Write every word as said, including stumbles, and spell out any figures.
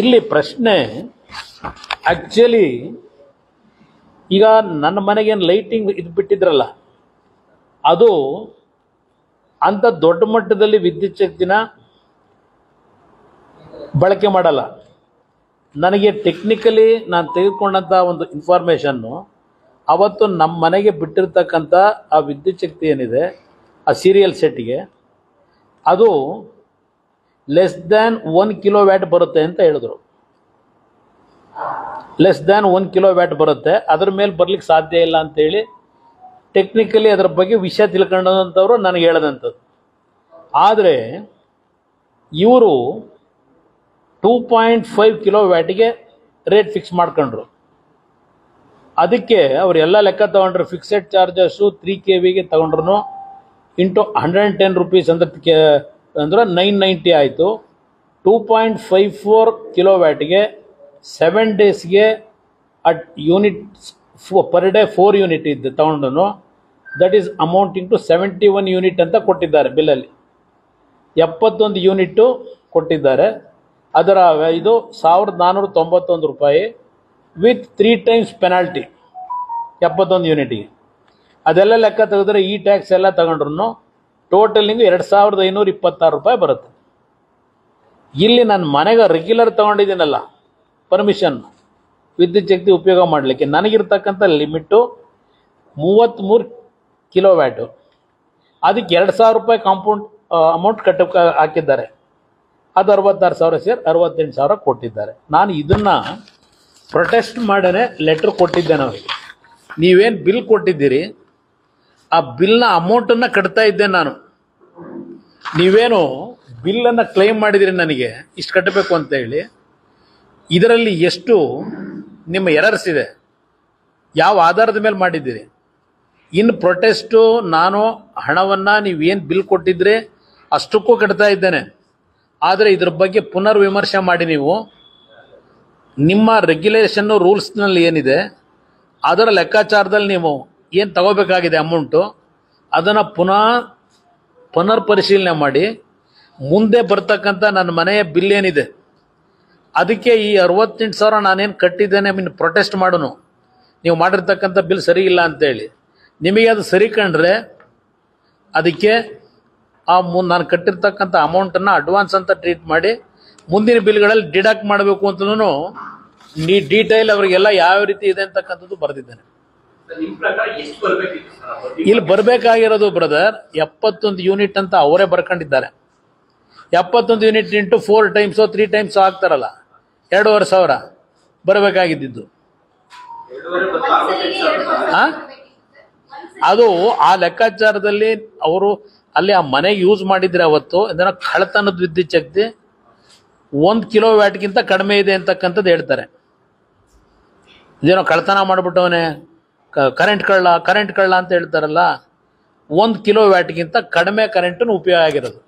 ಇಲ್ಲಿ ಪ್ರಶ್ನೆ ಆ್ಯಕ್ಚುಲಿ ಈಗ ನನ್ನ ಮನೆಗೇನು ಲೈಟಿಂಗ್ ಇದು ಬಿಟ್ಟಿದ್ರಲ್ಲ, ಅದು ಅಂಥ ದೊಡ್ಡ ಮಟ್ಟದಲ್ಲಿ ವಿದ್ಯುತ್ ಶಕ್ತಿನ ಬಳಕೆ ಮಾಡಲ್ಲ. ನನಗೆ ಟೆಕ್ನಿಕಲಿ ನಾನು ತೆಗೆದುಕೊಂಡಂಥ ಒಂದು ಇನ್ಫಾರ್ಮೇಷನ್ನು ಅವತ್ತು ನಮ್ಮ ಮನೆಗೆ ಬಿಟ್ಟಿರ್ತಕ್ಕಂಥ ಆ ವಿದ್ಯುತ್ ಶಕ್ತಿ ಏನಿದೆ ಆ ಸೀರಿಯಲ್ ಸೆಟ್ಗೆ ಅದು less than one kilowatt ಬರುತ್ತೆ ಅಂತ ಹೇಳಿದ್ರು. Less than one kilowatt ಬರುತ್ತೆ, ಅದ್ರ ಮೇಲೆ ಬರ್ಲಿಕ್ಕೆ ಸಾಧ್ಯ ಇಲ್ಲ ಅಂತೇಳಿ ಟೆಕ್ನಿಕಲಿ ಅದರ ಬಗ್ಗೆ ವಿಷಯ ತಿಳ್ಕೊಂಡಂಥವ್ರು ನನಗೆ ಹೇಳದಂಥದ್ದು. ಆದರೆ ಇವರು ಟೂ ಪಾಯಿಂಟ್ ಫೈವ್ ಕಿಲೋ ವ್ಯಾಟಿಗೆ ರೇಟ್ ಫಿಕ್ಸ್ ಮಾಡ್ಕೊಂಡ್ರು. ಅದಕ್ಕೆ ಅವರೆಲ್ಲ ಲೆಕ್ಕ ತೊಗೊಂಡ್ರು, ಫಿಕ್ಸೆಡ್ ಚಾರ್ಜಸ್ಸು ತ್ರೀ ಕೆ ವಿಗೆ ತೊಗೊಂಡ್ರು into hundred and ten rupees ಅಂತ ಕೆ ಅಂದರೆ ನೈನ್ ನೈಂಟಿ ಆಯಿತು. Two point five four kilo ವ್ಯಾಟಿಗೆ ಸೆವೆನ್ ಡೇಸ್ಗೆ at unit four per day four unit ಇದ್ದು ತೊಗೊಂಡು that is amount into seventy one unit ಅಂತ ಕೊಟ್ಟಿದ್ದಾರೆ ಬಿಲ್ಲಲ್ಲಿ. ಎಪ್ಪತ್ತೊಂದು ಯೂನಿಟ್ಟು ಕೊಟ್ಟಿದ್ದಾರೆ. ಅದರ ಇದು ಸಾವಿರದ ನಾನ್ನೂರ ತೊಂಬತ್ತೊಂದು ರೂಪಾಯಿ ವಿತ್ ತ್ರೀ ಟೈಮ್ಸ್ ಪೆನಾಲ್ಟಿ ಎಪ್ಪತ್ತೊಂದು ಯೂನಿಟಿಗೆ. ಅದೆಲ್ಲ ಲೆಕ್ಕ ತೆಗೆದ್ರೆ ಈ ಟ್ಯಾಕ್ಸ್ ಎಲ್ಲ ತಗೊಂಡ್ರು ಟೋಟಲಿಂಗು ಎರಡು ಸಾವಿರದ ಐನೂರ ಇಪ್ಪತ್ತಾರು ರೂಪಾಯಿ ಬರುತ್ತೆ. ಇಲ್ಲಿ ನಾನು ಮನೆಗೆ ರೆಗ್ಯುಲರ್ ತೊಗೊಂಡಿದ್ದೀನಲ್ಲ ಪರ್ಮಿಷನ್ ವಿದ್ಯುತ್ ಶಕ್ತಿ ಉಪಯೋಗ ಮಾಡಲಿಕ್ಕೆ, ನನಗಿರ್ತಕ್ಕಂಥ ಲಿಮಿಟು ಮೂವತ್ತ್ಮೂರು ಕಿಲೋ ವ್ಯಾಟು. ಅದಕ್ಕೆ ಎರಡು ಸಾವಿರ ರೂಪಾಯಿ ಕಾಂಪೌಂಡ್ ಅಮೌಂಟ್ ಕಟ್ಟಕ್ಕೆ ಹಾಕಿದ್ದಾರೆ. ಅದು ಅರವತ್ತಾರು ಸಾವಿರ ಸೇರಿ ಅರವತ್ತೆಂಟು ಸಾವಿರ ಕೊಟ್ಟಿದ್ದಾರೆ. ನಾನು ಇದನ್ನು ಪ್ರೊಟೆಸ್ಟ್ ಮಾಡೇ ಲೆಟ್ರ್ ಕೊಟ್ಟಿದ್ದೆ. ನಾವು ನೀವೇನು ಬಿಲ್ ಕೊಟ್ಟಿದ್ದೀರಿ ಆ ಬಿಲ್ನ ಅಮೌಂಟನ್ನು ಕಟ್ತಾ ಇದ್ದೆ ನಾನು. ನೀವೇನು ಬಿಲ್ಲನ್ನು ಕ್ಲೈಮ್ ಮಾಡಿದಿರಿ ನನಗೆ ಇಷ್ಟು ಕಟ್ಟಬೇಕು ಅಂತೇಳಿ, ಇದರಲ್ಲಿ ಎಷ್ಟು ನಿಮ್ಮ ಎರರ್ಸ್ ಇದೆ, ಯಾವ ಆಧಾರದ ಮೇಲೆ ಮಾಡಿದ್ದೀರಿ? ಇನ್ನು ಪ್ರೊಟೆಸ್ಟು ನಾನು ಹಣವನ್ನು ನೀವೇನು ಬಿಲ್ ಕೊಟ್ಟಿದ್ರೆ ಅಷ್ಟಕ್ಕೂ ಕಟ್ತಾ ಇದ್ದೇನೆ. ಆದರೆ ಇದ್ರ ಬಗ್ಗೆ ಪುನರ್ ವಿಮರ್ಶೆ ಮಾಡಿ ನೀವು ನಿಮ್ಮ ರೆಗ್ಯುಲೇಷನ್ನು ರೂಲ್ಸ್ನಲ್ಲಿ ಏನಿದೆ ಅದರ ಲೆಕ್ಕಾಚಾರದಲ್ಲಿ ನೀವು ಏನು ತಗೋಬೇಕಾಗಿದೆ ಅಮೌಂಟು ಅದನ್ನು ಪುನಃ ಪುನರ್ ಪರಿಶೀಲನೆ ಮಾಡಿ ಮುಂದೆ ಬರ್ತಕ್ಕಂಥ ನನ್ನ ಮನೆಯ ಬಿಲ್ ಏನಿದೆ ಅದಕ್ಕೆ ಈ ಅರವತ್ತೆಂಟು ಸಾವಿರ ನಾನೇನು ಕಟ್ಟಿದ್ದೇನೆ ಇನ್ನು ಪ್ರೊಟೆಸ್ಟ್ ಮಾಡೋನು. ನೀವು ಮಾಡಿರ್ತಕ್ಕಂಥ ಬಿಲ್ ಸರಿ ಇಲ್ಲ ಅಂತೇಳಿ ನಿಮಗೆ ಅದು ಸರಿ ಕಂಡ್ರೆ ಅದಕ್ಕೆ ಆ ಮು ನಾನು ಕಟ್ಟಿರ್ತಕ್ಕಂಥ ಅಮೌಂಟನ್ನು ಅಡ್ವಾನ್ಸ್ ಅಂತ ಟ್ರೀಟ್ ಮಾಡಿ ಮುಂದಿನ ಬಿಲ್ಗಳಲ್ಲಿ ಡಿಡಕ್ಟ್ ಮಾಡಬೇಕು ಅಂತಲೂ ನೀ ಡೀಟೇಲ್ ಅವರಿಗೆಲ್ಲ ಯಾವ ರೀತಿ ಇದೆ ಅಂತಕ್ಕಂಥದ್ದು ಬರೆದಿದ್ದೇನೆ. ಇಲ್ಲಿ ಬರಬೇಕಾಗಿರೋದು ಬ್ರದರ್ ಎಪ್ಪತ್ತೊಂದು ಯೂನಿಟ್ ಅಂತ ಅವರೇ ಬರ್ಕೊಂಡಿದ್ದಾರೆ. ಎಪ್ಪತ್ತೊಂದು ಯೂನಿಟ್ ಇಂಟು ಫೋರ್ ಟೈಮ್ಸೋ ತ್ರೀ ಟೈಮ್ಸೋ ಆಗ್ತಾರಲ್ಲ ಎರಡೂವರೆ ಸಾವಿರ ಬರಬೇಕಾಗಿದ್ದು. ಅದು ಆ ಲೆಕ್ಕಾಚಾರದಲ್ಲಿ ಅವರು ಅಲ್ಲಿ ಆ ಮನೆಗೆ ಯೂಸ್ ಮಾಡಿದರೆ ಅವತ್ತು ಇದನ್ನು ಕಳತನದ ವಿದ್ಯುತ್ ಶಕ್ತಿ ಒಂದು ಕಿಲೋ ವ್ಯಾಟ್ಗಿಂತ ಕಡಿಮೆ ಇದೆ ಅಂತಕ್ಕಂಥದ್ದು ಹೇಳ್ತಾರೆ. ಇದೇನೋ ಕಳತನ ಮಾಡಿಬಿಟ್ಟವನೇ ಕರೆಂಟ್ ಕಳ್ಳ ಕರೆಂಟ್ ಕಳ್ಳ ಅಂತ ಹೇಳ್ತಾರಲ್ಲ, ಒಂದು ಕಿಲೋ ವ್ಯಾಟ್ಗಿಂತ ಕಡಿಮೆ ಕರೆಂಟನ್ನು ಉಪಯೋಗ ಆಗಿರೋದು.